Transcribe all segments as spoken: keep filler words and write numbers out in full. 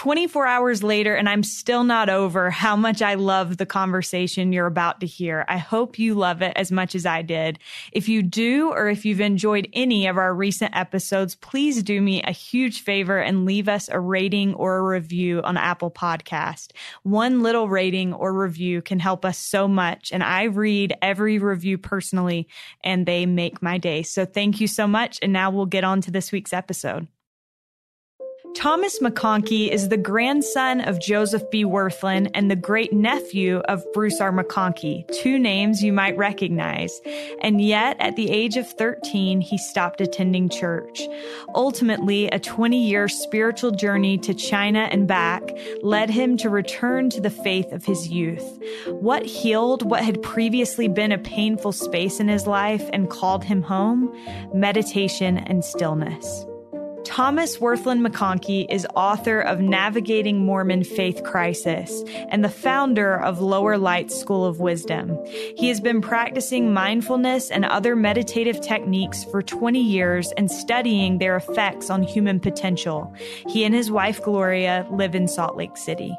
twenty-four hours later, and I'm still not over how much I love the conversation you're about to hear. I hope you love it as much as I did. If you do, or if you've enjoyed any of our recent episodes, please do me a huge favor and leave us a rating or a review on Apple Podcast. One little rating or review can help us so much, and I read every review personally, and they make my day. So thank you so much, and now we'll get on to this week's episode. Thomas McConkie is the grandson of Joseph B. Wirthlin and the great-nephew of Bruce R. McConkie, two names you might recognize. And yet, at the age of thirteen, he stopped attending church. Ultimately, a twenty-year spiritual journey to China and back led him to return to the faith of his youth. What healed what had previously been a painful space in his life and called him home? Meditation and stillness. Thomas Wirthlin McConkie is author of Navigating Mormon Faith Crisis and the founder of Lower Light School of Wisdom. He has been practicing mindfulness and other meditative techniques for twenty years and studying their effects on human potential. He and his wife, Gloria, live in Salt Lake City.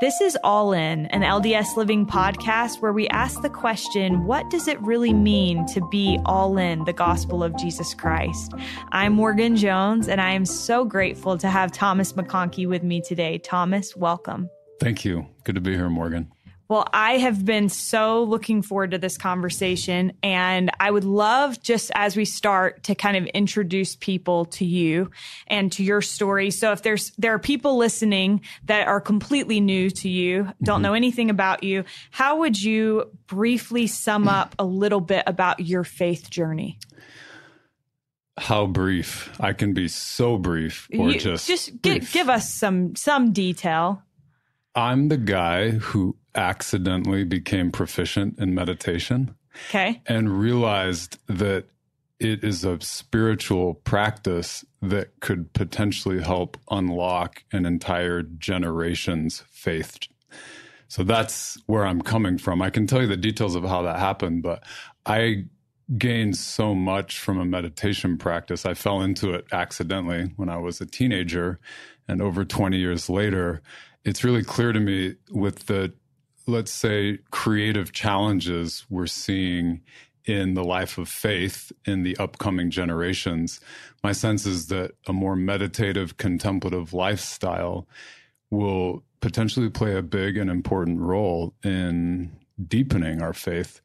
This is All In, an L D S Living podcast where we ask the question, what does it really mean to be all in the gospel of Jesus Christ? I'm Morgan Jones, and I am so grateful to have Thomas McConkie with me today. Thomas, welcome. Thank you. Good to be here, Morgan. Well, I have been so looking forward to this conversation, and I would love, just as we start, to kind of introduce people to you and to your story. So if there's there are people listening that are completely new to you, don't mm-hmm. know anything about you, how would you briefly sum up a little bit about your faith journey? How brief? I can be so brief, or you, just just brief. Give, give us some some detail. I'm the guy who accidentally became proficient in meditation. Okay. And realized that it is a spiritual practice that could potentially help unlock an entire generation's faith. So that's where I'm coming from. I can tell you the details of how that happened, but I gained so much from a meditation practice. I fell into it accidentally when I was a teenager, and over twenty years later, it's really clear to me with the, let's say, creative challenges we're seeing in the life of faith in the upcoming generations. My sense is that a more meditative, contemplative lifestyle will potentially play a big and important role in deepening our faith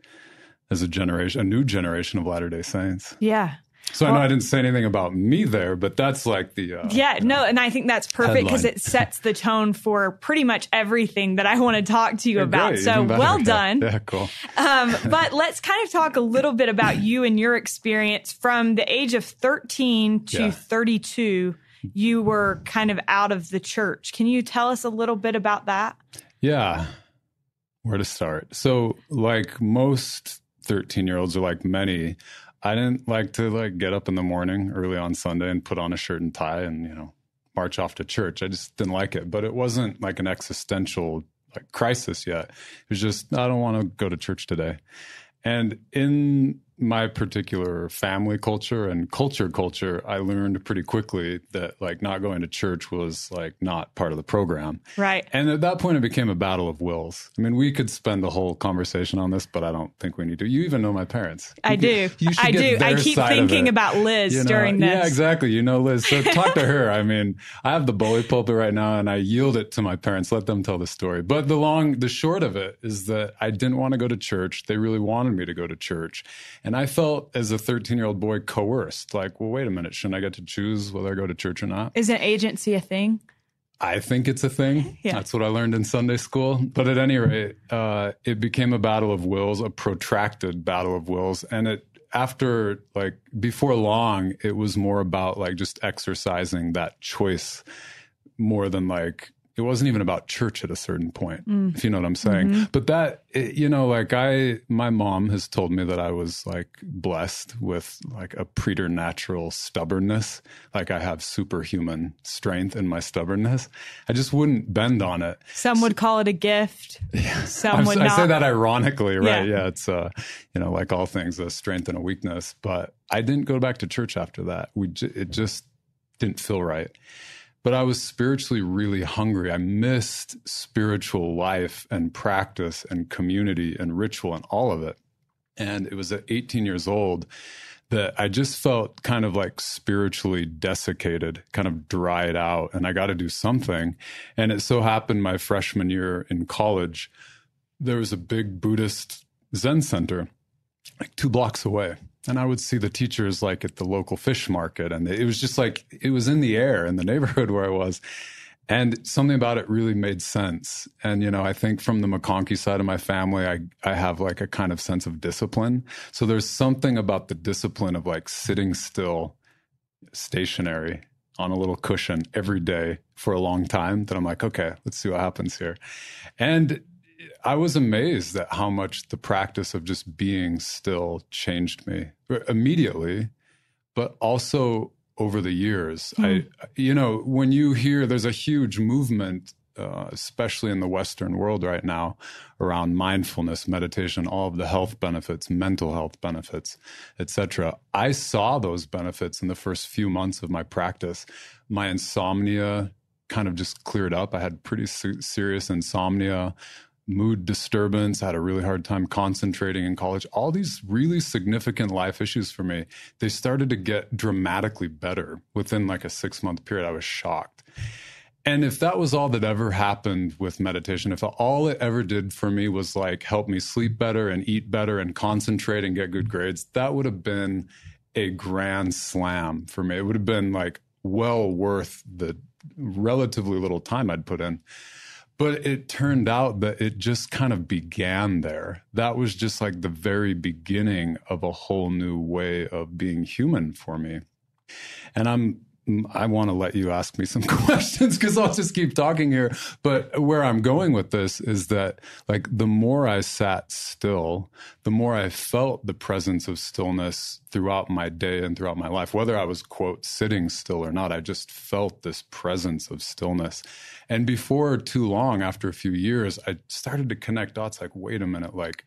as a generation, a new generation of Latter-day Saints. Yeah. So well, I know I didn't say anything about me there, but that's like the uh, yeah, you know, no, and I think that's perfect because it sets the tone for pretty much everything that I want to talk to you You're about. Great, so well done. Yeah, yeah cool. um, but let's kind of talk a little bit about you and your experience from the age of thirteen to yeah. thirty-two. You were kind of out of the church. Can you tell us a little bit about that? Yeah, where to start? So, like most thirteen-year-olds, or like many, I didn't like to like get up in the morning early on Sunday and put on a shirt and tie and, you know, march off to church. I just didn't like it. But it wasn't like an existential like crisis yet. It was just, I don't want to go to church today. And in my particular family culture and culture culture, I learned pretty quickly that like not going to church was like not part of the program. Right. And at that point, it became a battle of wills. I mean, we could spend the whole conversation on this, but I don't think we need to. You even know my parents. You I do. Could, you should I get do. Their I keep side thinking about Liz you know? during this. Yeah, exactly. You know, Liz. So talk to her. I mean, I have the bully pulpit right now, and I yield it to my parents. Let them tell the story. But the long, the short of it is that I didn't want to go to church. They really wanted me to go to church. And I felt, as a thirteen-year-old boy, coerced. Like, well, wait a minute. Shouldn't I get to choose whether I go to church or not? Isn't agency a thing? I think it's a thing. Yeah. That's what I learned in Sunday school. But at any rate, uh, it became a battle of wills, a protracted battle of wills. And it after, like, before long, it was more about, like, just exercising that choice more than, like, it wasn't even about church at a certain point, mm. if you know what I'm saying. Mm-hmm. But that, it, you know, like I, my mom has told me that I was like blessed with like a preternatural stubbornness. Like I have superhuman strength in my stubbornness. I just wouldn't bend on it. Some would call it a gift. Yeah. Some I'm, would I not. I say that ironically, right? Yeah. yeah it's, uh, you know, like all things, a strength and a weakness. But I didn't go back to church after that. We, it just didn't feel right. But I was spiritually really hungry. I missed spiritual life and practice and community and ritual and all of it. And it was at eighteen years old that I just felt kind of like spiritually desiccated, kind of dried out, and I got to do something. And it so happened my freshman year in college, there was a big Buddhist Zen center like two blocks away. And I would see the teachers like at the local fish market. And it was just like, it was in the air in the neighborhood where I was. And something about it really made sense. And, you know, I think from the McConkie side of my family, I, I have like a kind of sense of discipline. So there's something about the discipline of like sitting still, stationary, on a little cushion every day for a long time that I'm like, okay, let's see what happens here. And I was amazed at how much the practice of just being still changed me immediately, but also over the years. Mm. I, you know, when you hear there's a huge movement, uh, especially in the Western world right now, around mindfulness, meditation, all of the health benefits, mental health benefits, et cetera. I saw those benefits in the first few months of my practice. My insomnia kind of just cleared up. I had pretty se- serious insomnia, mood disturbance, had a really hard time concentrating in college. All these really significant life issues for me, they started to get dramatically better within like a six-month period. I was shocked. And if that was all that ever happened with meditation, if all it ever did for me was like help me sleep better and eat better and concentrate and get good grades, that would have been a grand slam for me. It would have been like well worth the relatively little time I'd put in. But it turned out that it just kind of began there. That was just like the very beginning of a whole new way of being human for me. And I'm, I want to let you ask me some questions because I'll just keep talking here. But where I'm going with this is that like the more I sat still, the more I felt the presence of stillness throughout my day and throughout my life, whether I was, quote, sitting still or not, I just felt this presence of stillness. And before too long, after a few years, I started to connect dots like, wait a minute, like,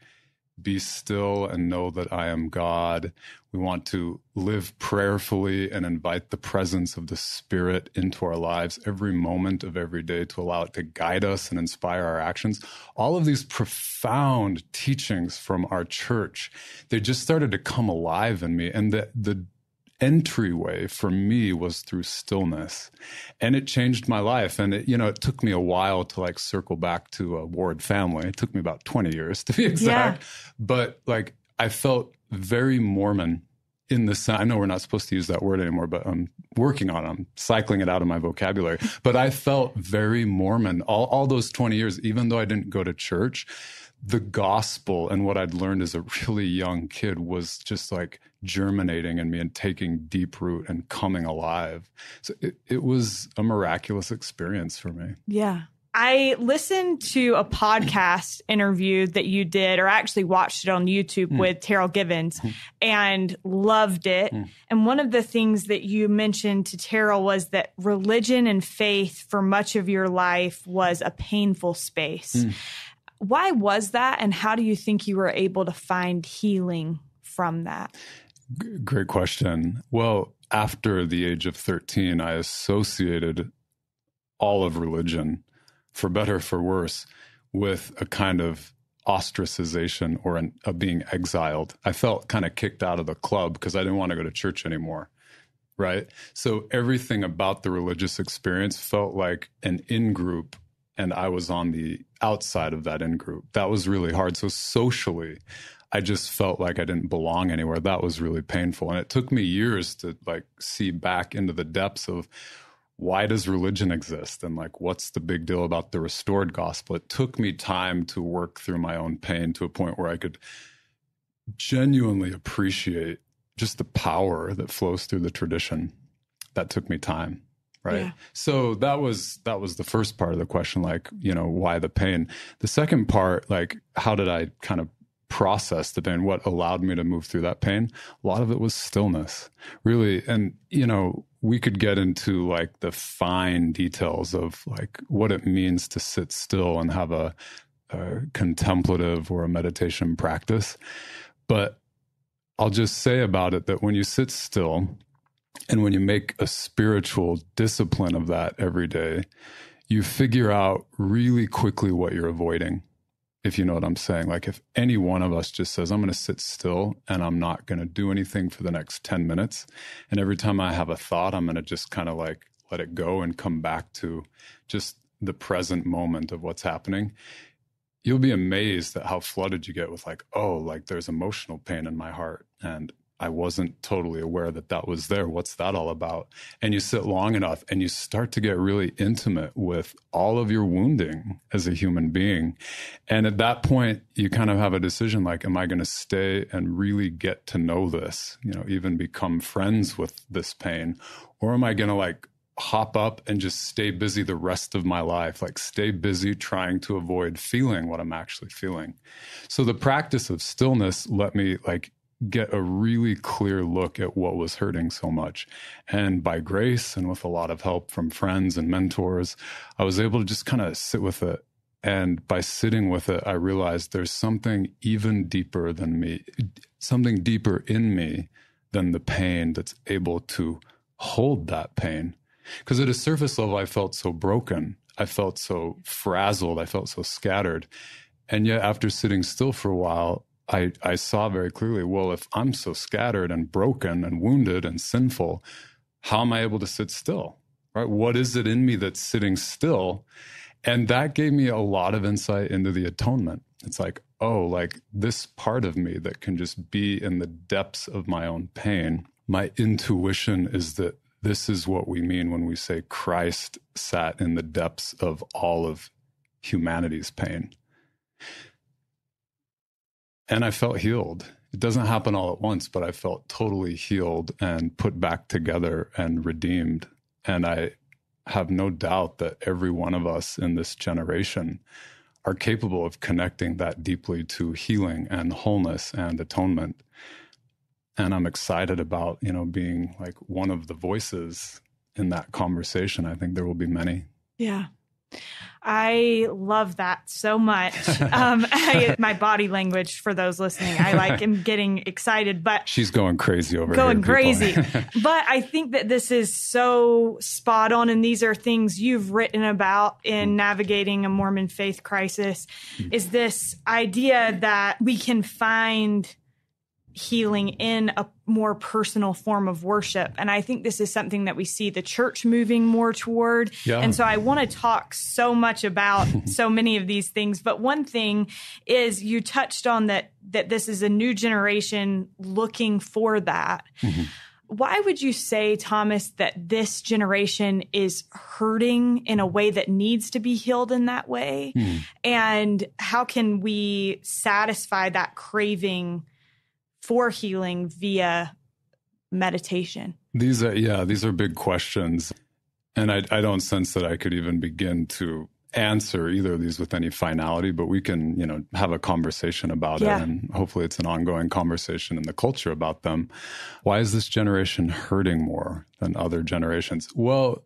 be still and know that I am God. We want to live prayerfully and invite the presence of the Spirit into our lives every moment of every day to allow it to guide us and inspire our actions. All of these profound teachings from our church, they just started to come alive in me. And the, the entryway for me was through stillness. And it changed my life. And it, you know, it took me a while to like circle back to a Ward family. It took me about twenty years to be exact. Yeah. But like, I felt very Mormon in the sense, I know we're not supposed to use that word anymore, but I'm working on it. I'm cycling it out of my vocabulary. But I felt very Mormon all, all those twenty years, even though I didn't go to church. The gospel and what I'd learned as a really young kid was just like germinating in me and taking deep root and coming alive. So it, it was a miraculous experience for me. Yeah. I listened to a podcast interview that you did, or actually watched it on YouTube mm. with Terrell Givens mm. and loved it. Mm. And one of the things that you mentioned to Terrell was that religion and faith for much of your life was a painful space. Mm. Why was that? And how do you think you were able to find healing from that? G- great question. Well, after the age of thirteen, I associated all of religion, for better or for worse, with a kind of ostracization or an, a being exiled. I felt kind of kicked out of the club because I didn't want to go to church anymore. Right. So everything about the religious experience felt like an in-group, and I was on the outside of that in-group. That was really hard. So socially, I just felt like I didn't belong anywhere. That was really painful. And it took me years to like see back into the depths of why does religion exist? And like, what's the big deal about the restored gospel? It took me time to work through my own pain to a point where I could genuinely appreciate just the power that flows through the tradition. That took me time. Right. Yeah. So that was that was the first part of the question, like, you know, why the pain? The second part, like, how did I kind of process the pain? What allowed me to move through that pain? A lot of it was stillness, really. And, you know, we could get into like the fine details of like what it means to sit still and have a, a contemplative or a meditation practice. But I'll just say about it that when you sit still, And when you make a spiritual discipline of that every day, you figure out really quickly what you're avoiding, if you know what I'm saying. Like if any one of us just says, I'm going to sit still and I'm not going to do anything for the next ten minutes. And every time I have a thought, I'm going to just kind of like let it go and come back to just the present moment of what's happening. You'll be amazed at how flooded you get with like, oh, like there's emotional pain in my heart. And I wasn't totally aware that that was there. What's that all about? And you sit long enough and you start to get really intimate with all of your wounding as a human being. And at that point, you kind of have a decision like, am I going to stay and really get to know this, you know, even become friends with this pain? Or am I going to like hop up and just stay busy the rest of my life, like stay busy trying to avoid feeling what I'm actually feeling? So the practice of stillness let me like get a really clear look at what was hurting so much. And by grace and with a lot of help from friends and mentors, I was able to just kind of sit with it. And by sitting with it, I realized there's something even deeper than me, something deeper in me than the pain that's able to hold that pain. Because at a surface level, I felt so broken. I felt so frazzled. I felt so scattered. And yet after sitting still for a while, I, I saw very clearly, well, if I'm so scattered and broken and wounded and sinful, how am I able to sit still, right? What is it in me that's sitting still? And that gave me a lot of insight into the atonement. It's like, oh, like this part of me that can just be in the depths of my own pain. My intuition is that this is what we mean when we say Christ sat in the depths of all of humanity's pain. And I felt healed. It doesn't happen all at once, but I felt totally healed and put back together and redeemed. And I have no doubt that every one of us in this generation are capable of connecting that deeply to healing and wholeness and atonement. And I'm excited about, you know, being like one of the voices in that conversation. I think there will be many. Yeah. I love that so much. Um, I, my body language for those listening, I like am getting excited, but she's going crazy over going here, crazy. But I think that this is so spot on. And these are things you've written about in Navigating a Mormon Faith Crisis, is this idea that we can find healing in a more personal form of worship. And I think this is something that we see the church moving more toward. Yeah. And so I want to talk so much about so many of these things. But one thing is you touched on that, that this is a new generation looking for that. Mm-hmm. Why would you say, Thomas, that this generation is hurting in a way that needs to be healed in that way? Mm-hmm. And how can we satisfy that craving for healing via meditation? These are, yeah, these are big questions. And I, I don't sense that I could even begin to answer either of these with any finality, but we can, you know, have a conversation about yeah. it. And hopefully it's an ongoing conversation in the culture about them. Why is this generation hurting more than other generations? Well,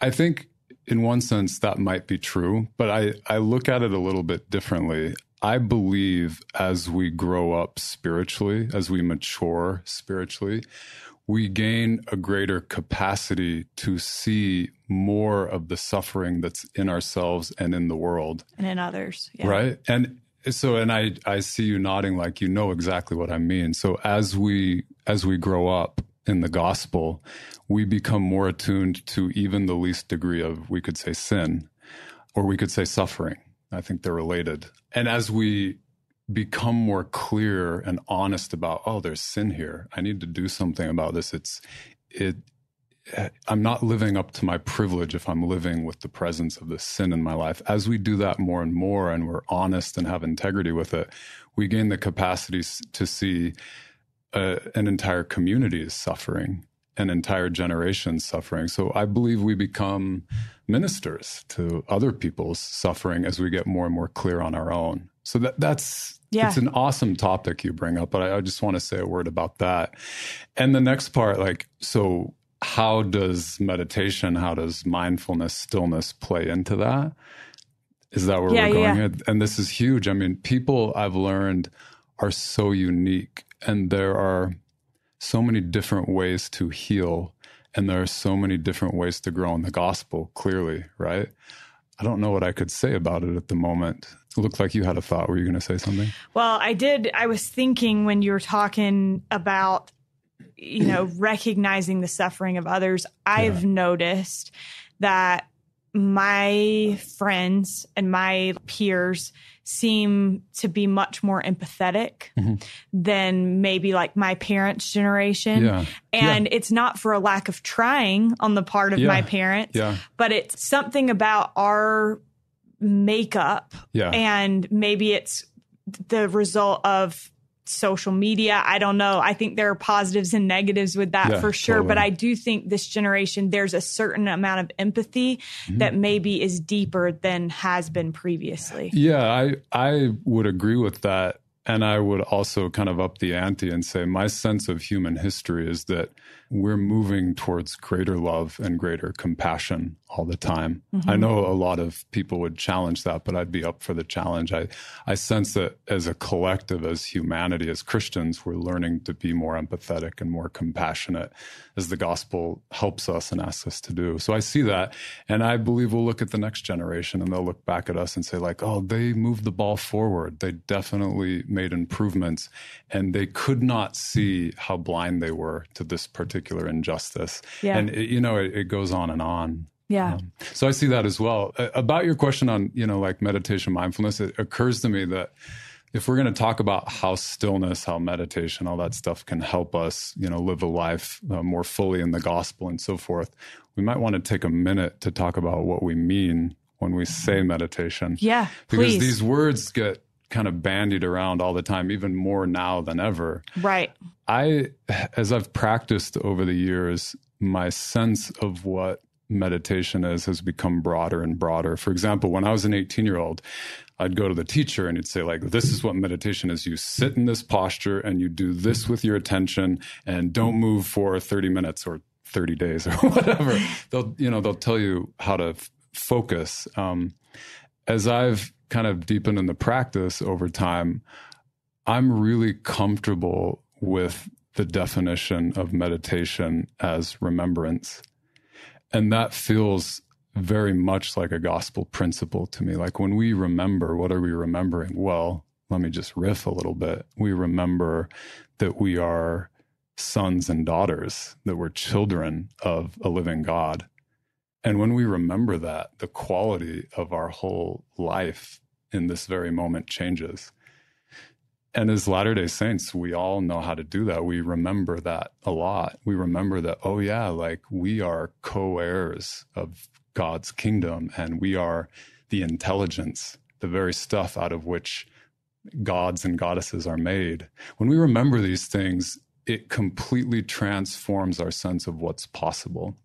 I think in one sense that might be true, but I, I look at it a little bit differently. I believe as we grow up spiritually, as we mature spiritually, we gain a greater capacity to see more of the suffering that's in ourselves and in the world. And in others. Yeah. Right? And so, and I, I see you nodding like you know exactly what I mean. So as we, as we grow up in the gospel, we become more attuned to even the least degree of, we could say, sin, or we could say suffering. I think they're related. And as we become more clear and honest about, oh, there's sin here. I need to do something about this. It's, it, I'm not living up to my privilege if I'm living with the presence of this sin in my life. As we do that more and more, and we're honest and have integrity with it, we gain the capacity to see uh, an entire community is suffering, an entire generation suffering. So I believe we become ministers to other people's suffering as we get more and more clear on our own. So that that's, yeah. It's an awesome topic you bring up, but I, I just want to say a word about that. And the next part, like, so how does meditation, how does mindfulness, stillness play into that? Is that where yeah, we're going yeah. here? And this is huge. I mean, people I've learned are so unique, and there are so many different ways to heal, and there are so many different ways to grow in the gospel, clearly, right? I don't know what I could say about it at the moment. It looked like you had a thought. Were you going to say something? Well, I did. I was thinking when you were talking about, you know, recognizing the suffering of others, I've yeah. noticed that my friends and my peers seem to be much more empathetic mm-hmm. than maybe like my parents' generation. Yeah. And yeah. it's not for a lack of trying on the part of yeah. my parents, yeah. but it's something about our makeup. Yeah. And maybe it's the result of social media. I don't know. I think there are positives and negatives with that yeah, for sure. Totally. But I do think this generation, there's a certain amount of empathy mm-hmm. that maybe is deeper than has been previously. Yeah, I, I would agree with that. And I would also kind of up the ante and say my sense of human history is that we're moving towards greater love and greater compassion all the time. Mm-hmm. I know a lot of people would challenge that, but I'd be up for the challenge. I, I sense that as a collective, as humanity, as Christians, we're learning to be more empathetic and more compassionate as the gospel helps us and asks us to do. So I see that. And I believe we'll look at the next generation and they'll look back at us and say like, oh, they moved the ball forward. They definitely made improvements, and they could not see how blind they were to this particular injustice. Yeah. And, it, you know, it, it goes on and on. Yeah. Um, so I see that as well. Uh, about your question on, you know, like meditation, mindfulness, it occurs to me that if we're going to talk about how stillness, how meditation, all that stuff can help us, you know, live a life uh, more fully in the gospel and so forth, we might want to take a minute to talk about what we mean when we say meditation. Yeah, because please. These words get kind of bandied around all the time, even more now than ever. Right. I, as I've practiced over the years, my sense of what meditation is has become broader and broader. For example, when I was an eighteen-year-old, I'd go to the teacher and he'd say like, this is what meditation is. You sit in this posture and you do this with your attention and don't move for thirty minutes or thirty days or whatever. They'll, you know, they'll tell you how to f- focus. Um, as I've kind of deepened in the practice over time, I'm really comfortable with the definition of meditation as remembrance. And that feels very much like a gospel principle to me. Like when we remember, what are we remembering? Well, let me just riff a little bit. We remember that we are sons and daughters, that we're children of a living God. And when we remember that, the quality of our whole life in this very moment changes. And as Latter-day Saints, we all know how to do that. We remember that a lot. We remember that, oh yeah, like we are co-heirs of God's kingdom, and we are the intelligence, the very stuff out of which gods and goddesses are made. When we remember these things, it completely transforms our sense of what's possible.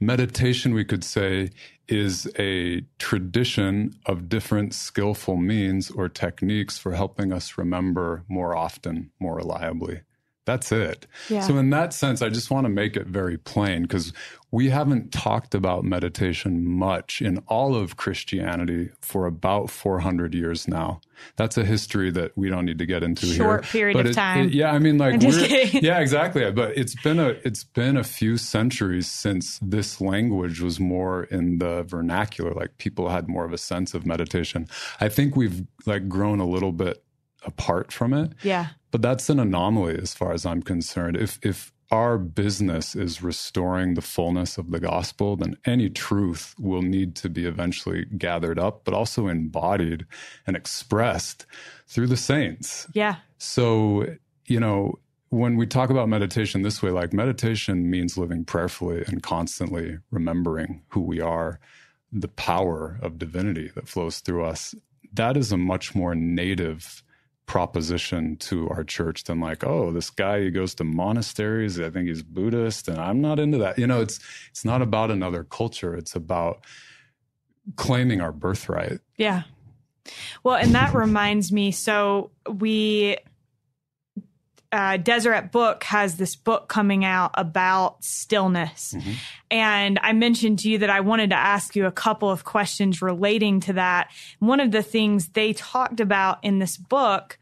Meditation, we could say, is a tradition of different skillful means or techniques for helping us remember more often, more reliably. That's it. Yeah. So in that sense, I just want to make it very plain, because we haven't talked about meditation much in all of Christianity for about four hundred years now. That's a history that we don't need to get into. Short here. Short period but of it, time. It, yeah, I mean, like, we're, yeah, exactly. But it's been a it's been a few centuries since this language was more in the vernacular. Like people had more of a sense of meditation. I think we've like grown a little bit apart from it. Yeah. But that's an anomaly as far as I'm concerned. If if our business is restoring the fullness of the gospel, then any truth will need to be eventually gathered up, but also embodied and expressed through the saints. Yeah. So, you know, when we talk about meditation this way, like meditation means living prayerfully and constantly remembering who we are, the power of divinity that flows through us. That is a much more native proposition to our church than like, oh, this guy, he goes to monasteries, I think he's Buddhist, and I'm not into that. You know, it's it's not about another culture. It's about claiming our birthright. Yeah. Well, and that reminds me, so we, uh, Deseret Book has this book coming out about stillness. Mm-hmm. And I mentioned to you that I wanted to ask you a couple of questions relating to that. One of the things they talked about in this book,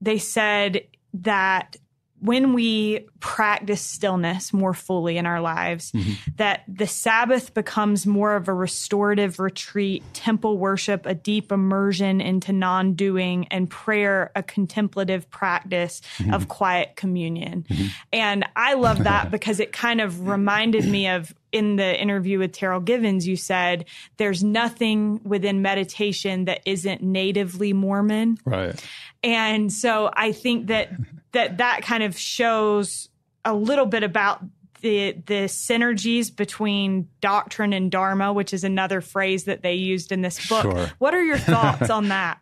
they said that when we practice stillness more fully in our lives, mm-hmm. that the Sabbath becomes more of a restorative retreat, temple worship, a deep immersion into non-doing, and prayer, a contemplative practice mm-hmm. of quiet communion. Mm-hmm. And I love that because it kind of reminded me of, in the interview with Terrell Givens, you said there's nothing within meditation that isn't natively Mormon. Right. And so I think that that, that kind of shows a little bit about the the synergies between doctrine and dharma, which is another phrase that they used in this book. Sure. What are your thoughts on that?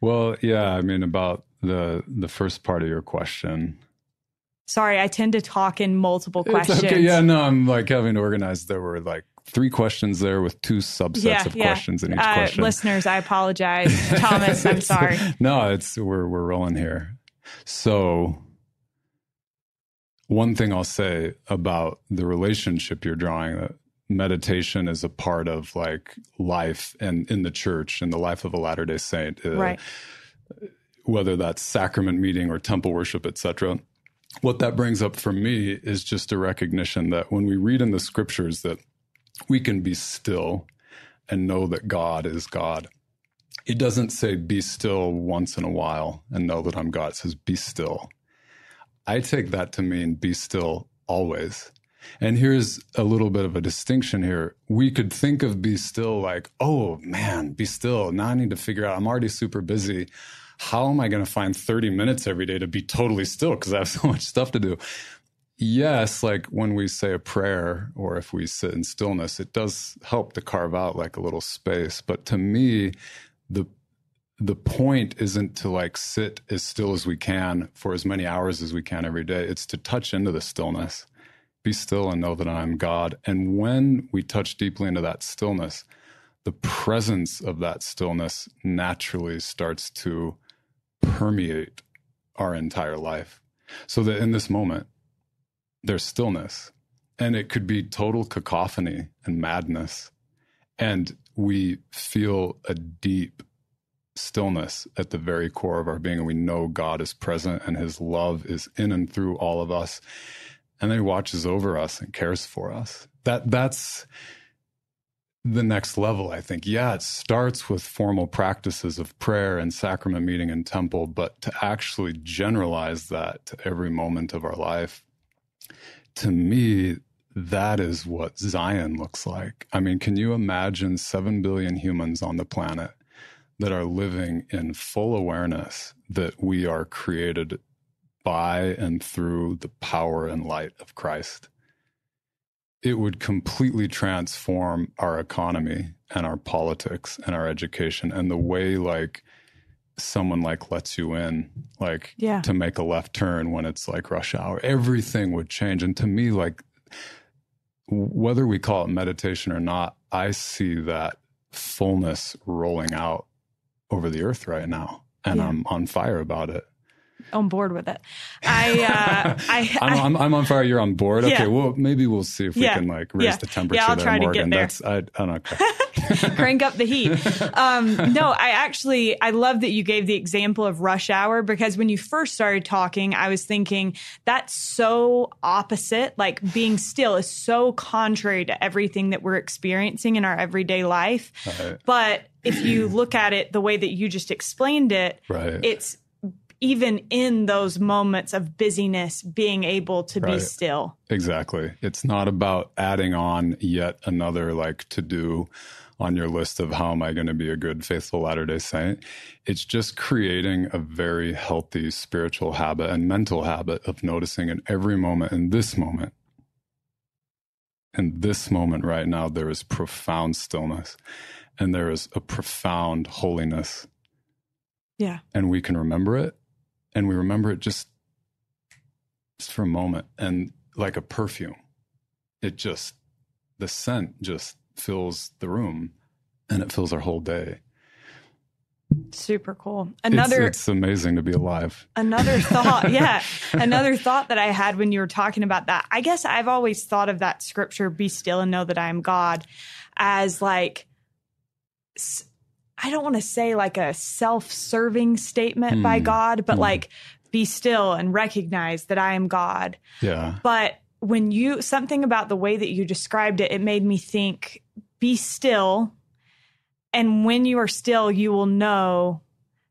Well, yeah, I mean, about the the first part of your question. Sorry, I tend to talk in multiple questions. It's okay. Yeah, no, I'm like having to organize. There were like three questions there with two subsets yeah, of yeah. questions in each uh, question. Listeners, I apologize. Thomas, I'm sorry. No, it's we're we're rolling here. So one thing I'll say about the relationship you're drawing, that meditation is a part of like life and in the church and the life of a Latter-day Saint, uh, right. whether that's sacrament meeting or temple worship, et cetera. What that brings up for me is just a recognition that when we read in the scriptures that we can be still and know that God is God. It doesn't say be still once in a while and know that I'm God. It says be still. I take that to mean be still always. And here's a little bit of a distinction here. We could think of be still like, oh man, be still. Now I need to figure out, I'm already super busy. How am I going to find thirty minutes every day to be totally still because I have so much stuff to do? Yes, like when we say a prayer or if we sit in stillness, it does help to carve out like a little space. But to me, the the point isn't to like sit as still as we can for as many hours as we can every day. It's to touch into the stillness, be still and know that I am God. And when we touch deeply into that stillness, the presence of that stillness naturally starts to permeate our entire life. So that in this moment, there's stillness, and it could be total cacophony and madness. And we feel a deep stillness at the very core of our being, and we know God is present and his love is in and through all of us. And then he watches over us and cares for us. That that's the next level, I think. Yeah, it starts with formal practices of prayer and sacrament meeting and temple, but to actually generalize that to every moment of our life, to me, that is what Zion looks like. I mean, can you imagine seven billion humans on the planet that are living in full awareness that we are created by and through the power and light of Christ? It would completely transform our economy and our politics and our education and the way like someone like lets you in, like yeah. to make a left turn when it's like rush hour. Everything would change. And to me, like whether we call it meditation or not, I see that fullness rolling out over the earth right now. And yeah. I'm on fire about it. On board with it. I, uh, I, I'm, I'm, I'm on fire. You're on board. Yeah. Okay. Well, maybe we'll see if we yeah. can like raise yeah. the temperature. Yeah, I'll there, try Morgan. to get there. That's, I, I don't know. Okay. Crank up the heat. Um, no, I actually, I love that you gave the example of rush hour, because when you first started talking, I was thinking that's so opposite. Like being still is so contrary to everything that we're experiencing in our everyday life. Right. But if you look at it the way that you just explained it, right. it's, even in those moments of busyness, being able to right. be still. Exactly. It's not about adding on yet another like to-do on your list of how am I going to be a good, faithful Latter-day Saint. It's just creating a very healthy spiritual habit and mental habit of noticing in every moment, in this moment, in this moment right now, there is profound stillness and there is a profound holiness. Yeah. And we can remember it. And we remember it just, just for a moment. And like a perfume, it just, the scent just fills the room and it fills our whole day. Super cool. Another, it's, it's amazing to be alive. Another thought. Yeah. Another thought that I had when you were talking about that, I guess I've always thought of that scripture, be still and know that I am God, as like, I don't want to say like a self-serving statement mm. by God, but mm. like be still and recognize that I am God. Yeah. But when you, something about the way that you described it, it made me think, be still. And when you are still, you will know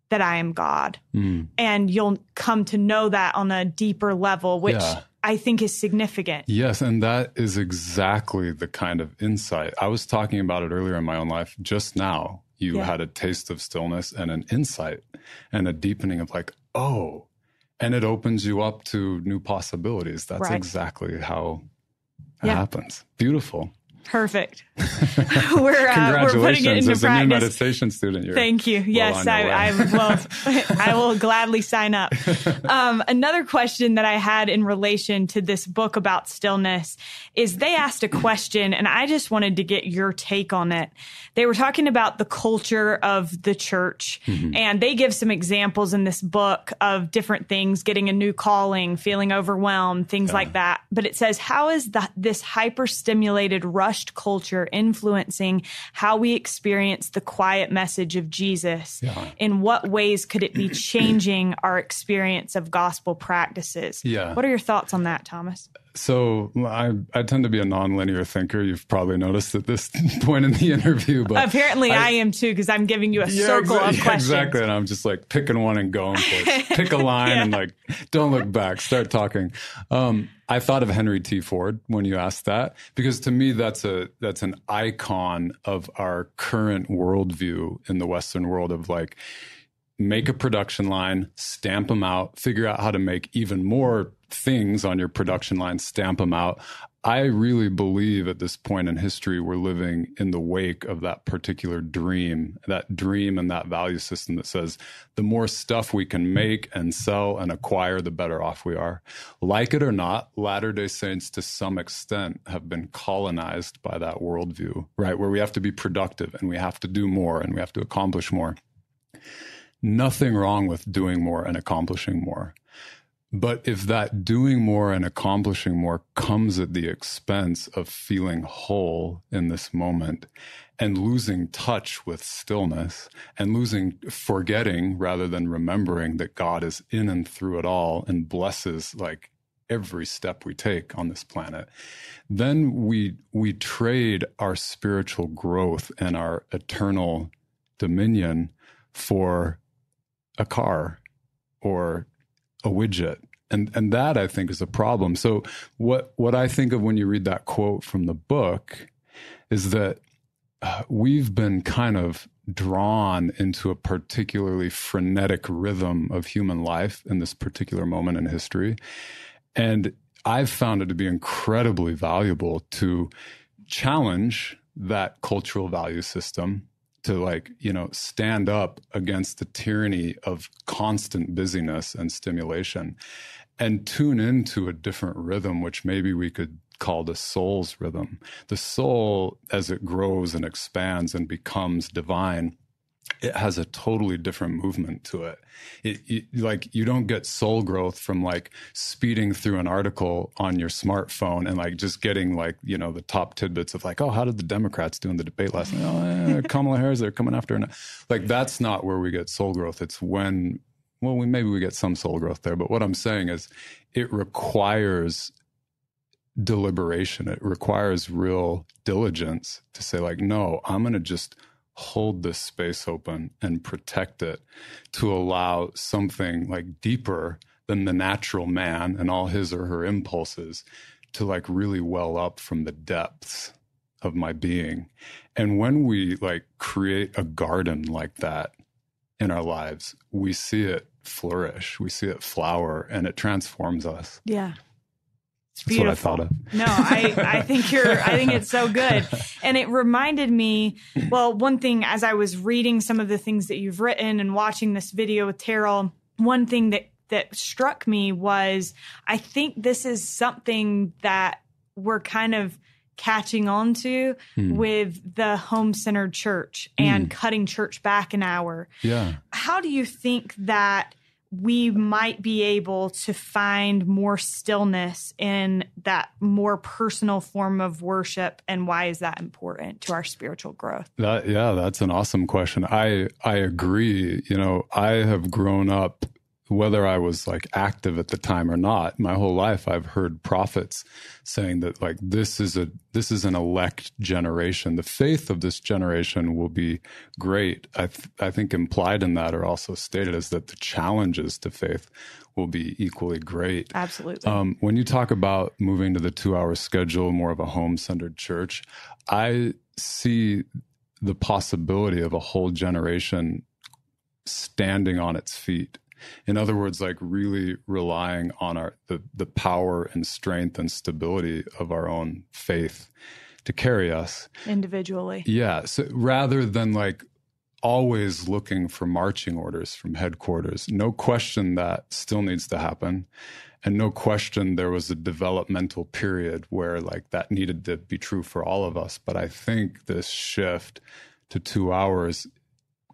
that I am God. Mm. And you'll come to know that on a deeper level, which yeah. I think is significant. Yes. And that is exactly the kind of insight. I was talking about it earlier in my own life. Just now, you yeah. had a taste of stillness and an insight and a deepening of like, oh, and it opens you up to new possibilities. That's right. Exactly how it yeah. happens. Beautiful. Perfect. We're, uh, we're putting it into as practice. As a new meditation student, you're Thank you. Yes, well I, I, will, I will gladly sign up. Um, another question that I had in relation to this book about stillness is they asked a question, and I just wanted to get your take on it. They were talking about the culture of the church, mm-hmm. and they give some examples in this book of different things, getting a new calling, feeling overwhelmed, things yeah. like that. But it says, how is the, this hyper-stimulated rush culture influencing how we experience the quiet message of Jesus? Yeah. In what ways could it be changing our experience of gospel practices? Yeah. What are your thoughts on that, Thomas? So I, I tend to be a nonlinear thinker. You've probably noticed at this point in the interview. But Apparently I, I am too, because I'm giving you a yeah, circle exa- of yeah, questions. Exactly, and I'm just like picking one and going for it. Pick a line yeah. and like, don't look back, start talking. Um, I thought of Henry T. Ford when you asked that, because to me that's a that's an icon of our current worldview in the Western world of like, make a production line, stamp them out, figure out how to make even more things on your production line, stamp them out. I really believe at this point in history, we're living in the wake of that particular dream, that dream and that value system that says the more stuff we can make and sell and acquire, the better off we are. Like it or not, Latter-day Saints to some extent have been colonized by that worldview, right? Where we have to be productive and we have to do more and we have to accomplish more. Nothing wrong with doing more and accomplishing more. But if that doing more and accomplishing more comes at the expense of feeling whole in this moment and losing touch with stillness and losing, forgetting rather than remembering that God is in and through it all and blesses like every step we take on this planet, then we, we trade our spiritual growth and our eternal dominion for a car or a widget. And and that I think is a problem. So what, what I think of when you read that quote from the book is that uh, we've been kind of drawn into a particularly frenetic rhythm of human life in this particular moment in history. And I've found it to be incredibly valuable to challenge that cultural value system, to like, you know, stand up against the tyranny of constant busyness and stimulation and tune into a different rhythm, which maybe we could call the soul's rhythm. The soul, as it grows and expands and becomes divine, it has a totally different movement to it. It, it. Like, you don't get soul growth from like speeding through an article on your smartphone and like just getting like, you know, the top tidbits of like, oh, how did the Democrats do in the debate last night? Oh, yeah, Kamala Harris, they're coming after her. Like, that's not where we get soul growth. It's when, well, we, maybe we get some soul growth there. But what I'm saying is it requires deliberation. It requires real diligence to say like, no, I'm going to just hold this space open and protect it to allow something like deeper than the natural man and all his or her impulses to like really well up from the depths of my being. And when we like create a garden like that in our lives, we see it flourish, we see it flower, and it transforms us. Yeah. It's beautiful. That's what I thought of. No, I, I think you're, I think it's so good. And it reminded me, well, one thing, as I was reading some of the things that you've written and watching this video with Terrell, one thing that, that struck me was, I think this is something that we're kind of catching on to mm. with the home-centered church and mm. cutting church back an hour. Yeah. How do you think that we might be able to find more stillness in that more personal form of worship, and why is that important to our spiritual growth? That, yeah, that's an awesome question. I I agree. You know, I have grown up whether I was like active at the time or not, my whole life I've heard prophets saying that like this is a this is an elect generation. The faith of this generation will be great. I th- I think implied in that, or also stated, is that the challenges to faith will be equally great. Absolutely. Um, when you talk about moving to the two-hour schedule, more of a home-centered church, I see the possibility of a whole generation standing on its feet. In other words, like really relying on our the, the power and strength and stability of our own faith to carry us. Individually. Yeah. So rather than like always looking for marching orders from headquarters, no question that still needs to happen. And no question there was a developmental period where like that needed to be true for all of us. But I think this shift to two hours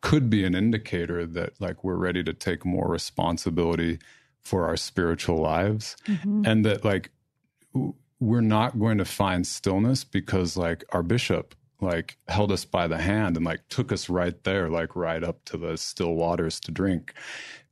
could be an indicator that like we're ready to take more responsibility for our spiritual lives, mm-hmm. and that like we're not going to find stillness because like our bishop like held us by the hand and like took us right there, like right up to the still waters to drink.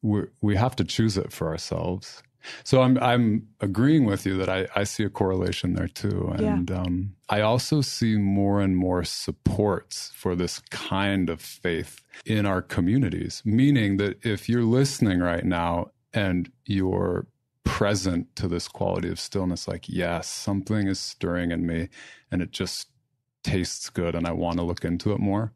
We we have to choose it for ourselves. So I'm I'm agreeing with you that I, I see a correlation there too. And yeah. um, I also see more and more supports for this kind of faith in our communities, meaning that if you're listening right now and you're present to this quality of stillness, like, yes, something is stirring in me and it just tastes good and I want to look into it more.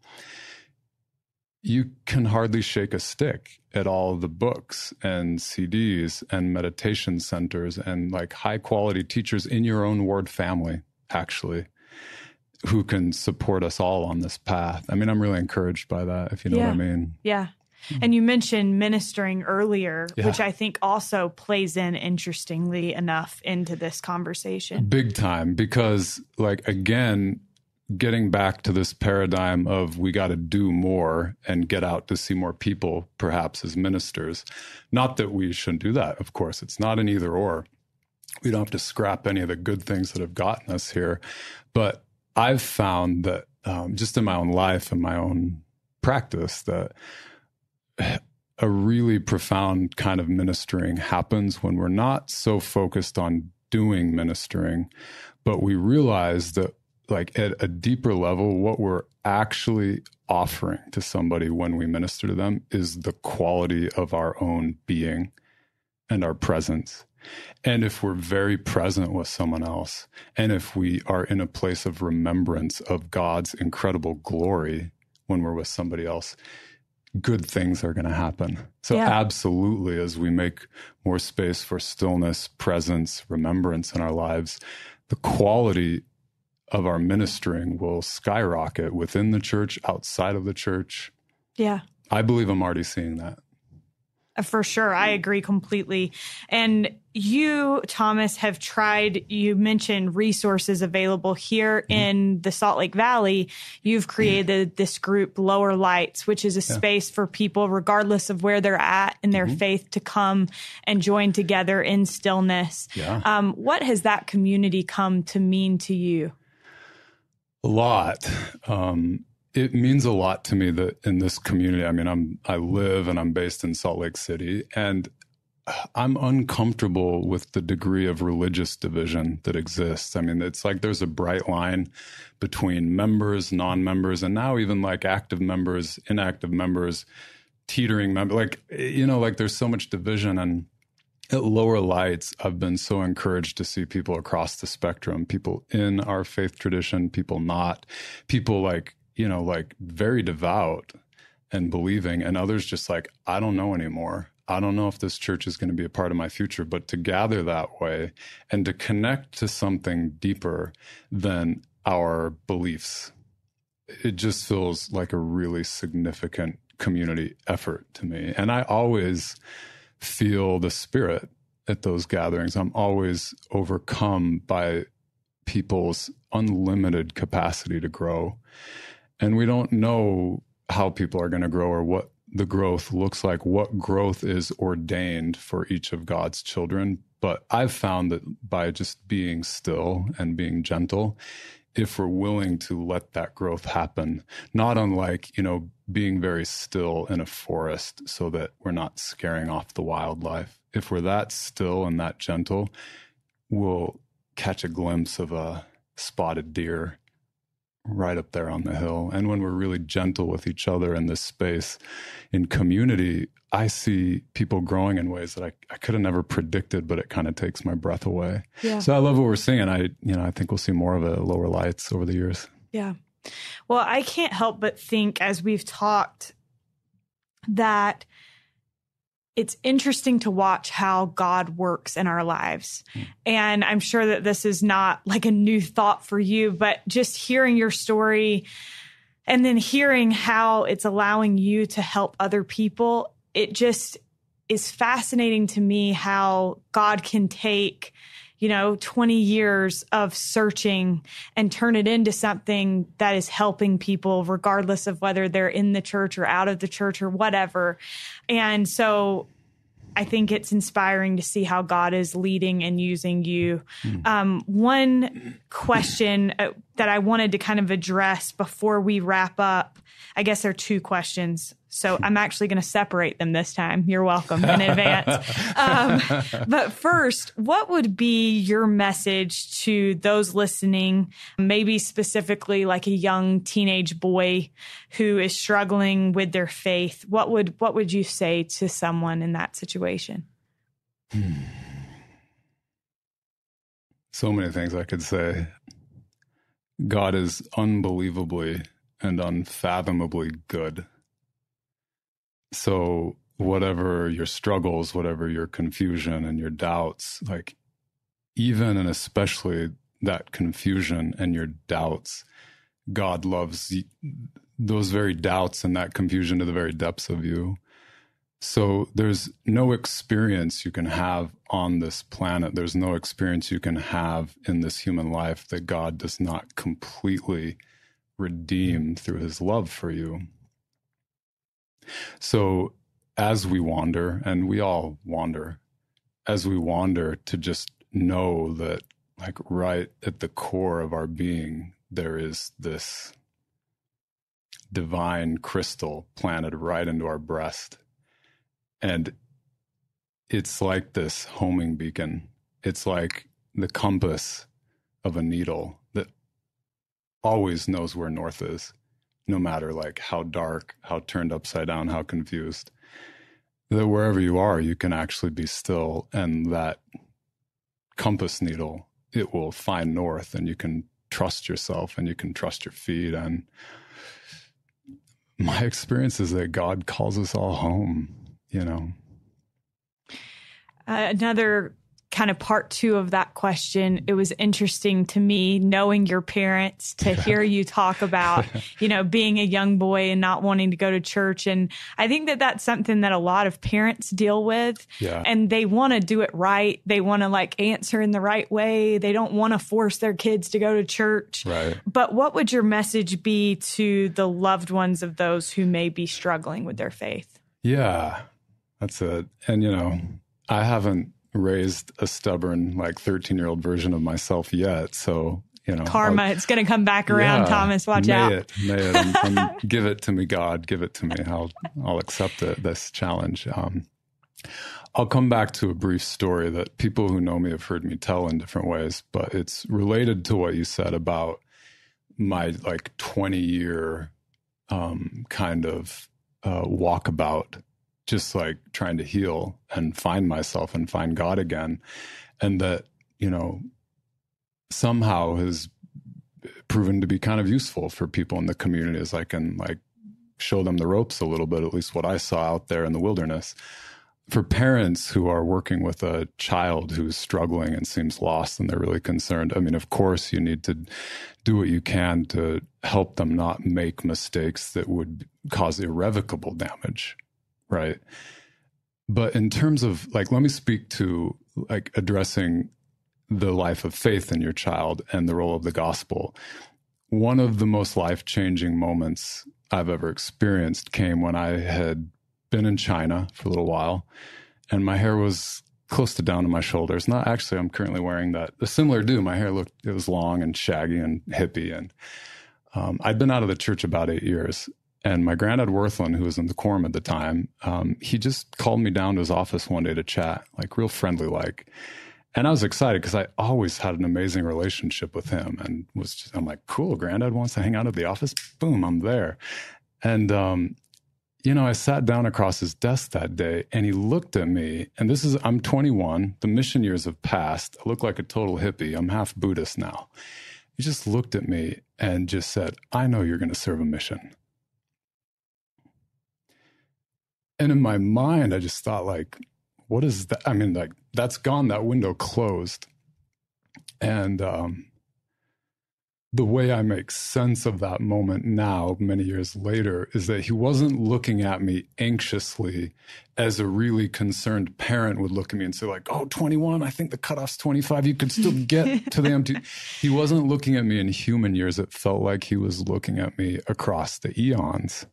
You can hardly shake a stick at all the books and C Ds and meditation centers and like high quality teachers in your own ward family, actually, who can support us all on this path. I mean, I'm really encouraged by that, if you know yeah. what I mean. Yeah. And you mentioned ministering earlier, yeah. which I think also plays in, interestingly enough, into this conversation. Big time, because like, again, getting back to this paradigm of we got to do more and get out to see more people, perhaps as ministers. Not that we shouldn't do that, of course. It's not an either or. We don't have to scrap any of the good things that have gotten us here. But I've found that um, just in my own life and my own practice that a really profound kind of ministering happens when we're not so focused on doing ministering, but we realize that like at a deeper level, what we're actually offering to somebody when we minister to them is the quality of our own being and our presence. And if we're very present with someone else, and if we are in a place of remembrance of God's incredible glory when we're with somebody else, good things are going to happen. So yeah. absolutely, as we make more space for stillness, presence, remembrance in our lives, the quality of our ministering will skyrocket within the church, outside of the church. Yeah. I believe I'm already seeing that. For sure. I agree completely. And you, Thomas, have tried, you mentioned resources available here mm-hmm. in the Salt Lake Valley. You've created yeah. this group, Lower Lights, which is a yeah. space for people, regardless of where they're at in their mm-hmm. faith, to come and join together in stillness. Yeah. Um, what has that community come to mean to you? A lot. Um, it means a lot to me that in this community, I mean, I'm, I live and I'm based in Salt Lake City, and I'm uncomfortable with the degree of religious division that exists. I mean, it's like there's a bright line between members, non-members, and now even like active members, inactive members, teetering members, like, you know, like there's so much division. And at Lower Lights, I've been so encouraged to see people across the spectrum, people in our faith tradition, people not, people like, you know, like very devout and believing, and others just like, I don't know anymore. I don't know if this church is going to be a part of my future, but to gather that way and to connect to something deeper than our beliefs, it just feels like a really significant community effort to me. And I always feel the spirit at those gatherings. I'm always overcome by people's unlimited capacity to grow. And we don't know how people are going to grow or what the growth looks like, what growth is ordained for each of God's children. But I've found that by just being still and being gentle, if we're willing to let that growth happen, not unlike, you know, being very still in a forest so that we're not scaring off the wildlife. If we're that still and that gentle, we'll catch a glimpse of a spotted deer right up there on the hill. And when we're really gentle with each other in this space, in community, I see people growing in ways that I, I could have never predicted, but it kind of takes my breath away. Yeah. So I love what we're seeing. I, you know, I think we'll see more of it at Lower Lights over the years. Yeah. Well, I can't help but think, as we've talked, that it's interesting to watch how God works in our lives. Mm. And I'm sure that this is not like a new thought for you, but just hearing your story and then hearing how it's allowing you to help other people, it just is fascinating to me how God can take, you know, twenty years of searching and turn it into something that is helping people, regardless of whether they're in the church or out of the church or whatever. And so I think it's inspiring to see how God is leading and using you. Mm. Um, one question that I wanted to kind of address before we wrap up, I guess there are two questions. So I'm actually going to separate them this time. You're welcome in advance. Um, but first, what would be your message to those listening, maybe specifically like a young teenage boy who is struggling with their faith? What would what would you say to someone in that situation? Hmm. So many things I could say. God is unbelievably and unfathomably good. So whatever your struggles, whatever your confusion and your doubts, like even and especially that confusion and your doubts, God loves those very doubts and that confusion to the very depths of you. So there's no experience you can have on this planet. There's no experience you can have in this human life that God does not completely redeem through his love for you. So as we wander, and we all wander, as we wander, to just know that, like, right at the core of our being, there is this divine crystal planted right into our breast. And it's like this homing beacon. It's like the compass of a needle that always knows where north is. No matter like how dark, how turned upside down, how confused, that wherever you are, you can actually be still, and that compass needle, it will find north, and you can trust yourself and you can trust your feet. And my experience is that God calls us all home, you know. Uh, another kind of part two of that question, it was interesting to me, knowing your parents, to hear you talk about, you know, being a young boy and not wanting to go to church. And I think that that's something that a lot of parents deal with. Yeah. And they want to do it right. They want to like answer in the right way. They don't want to force their kids to go to church. Right. But what would your message be to the loved ones of those who may be struggling with their faith? Yeah, that's it. And, you know, I haven't raised a stubborn, like thirteen-year-old version of myself yet. So, you know. Karma, I'll, it's going to come back around, yeah, Thomas. Watch may out. It, may it. And, and give it to me, God. Give it to me. I'll, I'll accept it, this challenge. Um, I'll come back to a brief story that people who know me have heard me tell in different ways, but it's related to what you said about my like twenty-year um, kind of uh, walkabout, just like trying to heal and find myself and find God again. And that, you know, somehow has proven to be kind of useful for people in the community, as I can like show them the ropes a little bit, at least what I saw out there in the wilderness. For parents who are working with a child who's struggling and seems lost and they're really concerned, I mean, of course, you need to do what you can to help them not make mistakes that would cause irrevocable damage. Right. But in terms of like, let me speak to like addressing the life of faith in your child and the role of the gospel. One of the most life-changing moments I've ever experienced came when I had been in China for a little while and my hair was close to down to my shoulders. Not actually, I'm currently wearing that. A similar do. My hair looked, it was long and shaggy and hippie. And um, I'd been out of the church about eight years. And my granddad Wirthlin, who was in the quorum at the time, um, he just called me down to his office one day to chat, like real friendly-like. And I was excited because I always had an amazing relationship with him and was just, I'm like, cool, granddad wants to hang out at the office. Boom, I'm there. And, um, you know, I sat down across his desk that day and he looked at me, and this is, I'm twenty-one, the mission years have passed. I look like a total hippie. I'm half Buddhist now. He just looked at me and just said, I know you're going to serve a mission. And in my mind, I just thought, like, what is that? I mean, like, that's gone. That window closed. And um, the way I make sense of that moment now, many years later, is that he wasn't looking at me anxiously as a really concerned parent would look at me and say, like, oh, twenty-one, I think the cutoff's twenty-five. You could still get to the empty. He wasn't looking at me in human years. It felt like he was looking at me across the eons.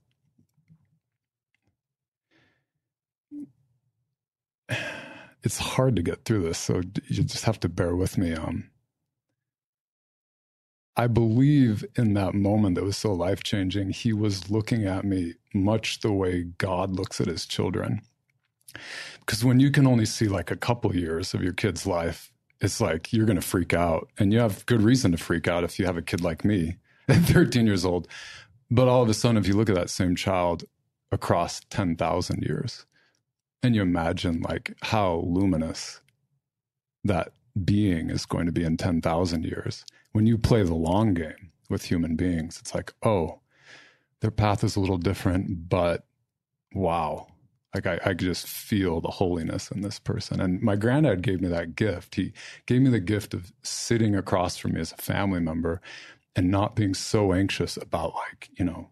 It's hard to get through this, so you just have to bear with me. Um, I believe in that moment that was so life-changing, he was looking at me much the way God looks at his children. Because when you can only see like a couple years of your kid's life, it's like you're going to freak out. And you have good reason to freak out if you have a kid like me at thirteen years old. But all of a sudden, if you look at that same child across ten thousand years, and you imagine like how luminous that being is going to be in ten thousand years. When you play the long game with human beings, it's like, oh, their path is a little different, but wow. Like I, I just feel the holiness in this person. And my granddad gave me that gift. He gave me the gift of sitting across from me as a family member and not being so anxious about like, you know,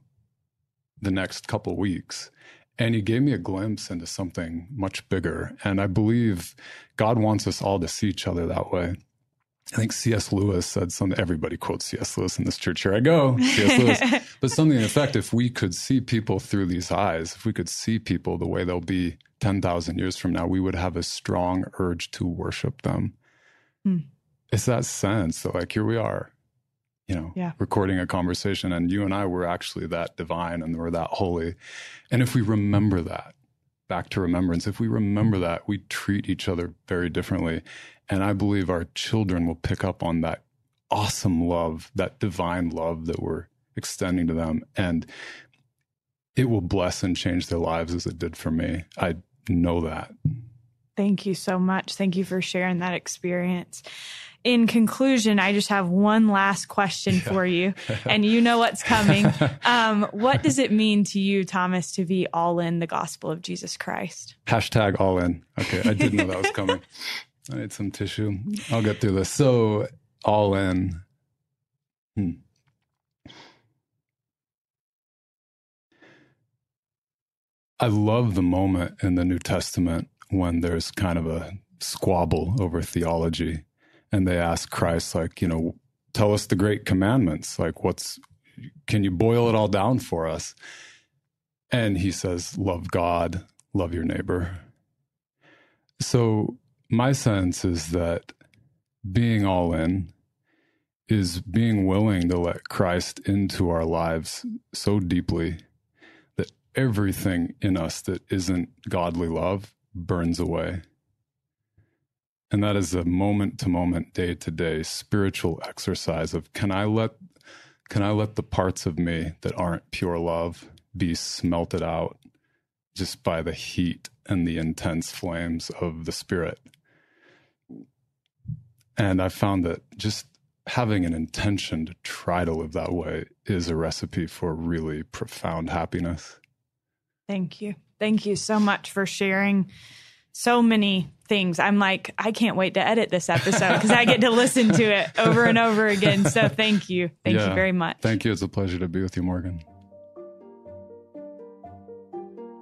the next couple weeks. And he gave me a glimpse into something much bigger. And I believe God wants us all to see each other that way. I think C S. Lewis said something. Everybody quotes C S. Lewis in this church. Here I go, C S. Lewis. But something in effect, if we could see people through these eyes, if we could see people the way they'll be ten thousand years from now, we would have a strong urge to worship them. Mm. It's that sense that like, here we are, you know, yeah. recording a conversation, and you and I were actually that divine and we're that holy. And if we remember that, back to remembrance, if we remember that, we treat each other very differently. And I believe our children will pick up on that awesome love, that divine love that we're extending to them. And it will bless and change their lives as it did for me. I know that. Thank you so much. Thank you for sharing that experience. In conclusion, I just have one last question for you, and you know what's coming. Um, what does it mean to you, Thomas, to be all in the gospel of Jesus Christ? Hashtag all in. Okay, I didn't know that was coming. I need some tissue. I'll get through this. So, all in. Hmm. I love the moment in the New Testament when there's kind of a squabble over theology and they ask Christ, like, you know, tell us the great commandments, like what's, can you boil it all down for us? And he says, love God, love your neighbor. So my sense is that being all in is being willing to let Christ into our lives so deeply that everything in us that isn't godly love burns away. And that is a moment-to-moment, day-to-day spiritual exercise of, can I let can I let the parts of me that aren't pure love be smelted out just by the heat and the intense flames of the Spirit? And I found that just having an intention to try to live that way is a recipe for really profound happiness. Thank you. Thank you so much for sharing so many things. I'm like, I can't wait to edit this episode because I get to listen to it over and over again. So thank you. Thank yeah, you very much. Thank you. It's a pleasure to be with you, Morgan.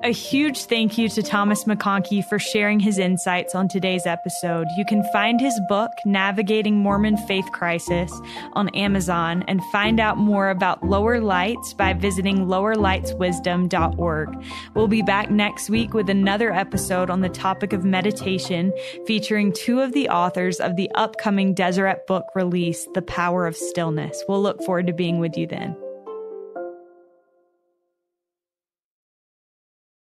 A huge thank you to Thomas McConkie for sharing his insights on today's episode. You can find his book, Navigating Mormon Faith Crisis, on Amazon and find out more about Lower Lights by visiting lower lights wisdom dot org. We'll be back next week with another episode on the topic of meditation, featuring two of the authors of the upcoming Deseret Book release, The Power of Stillness. We'll look forward to being with you then.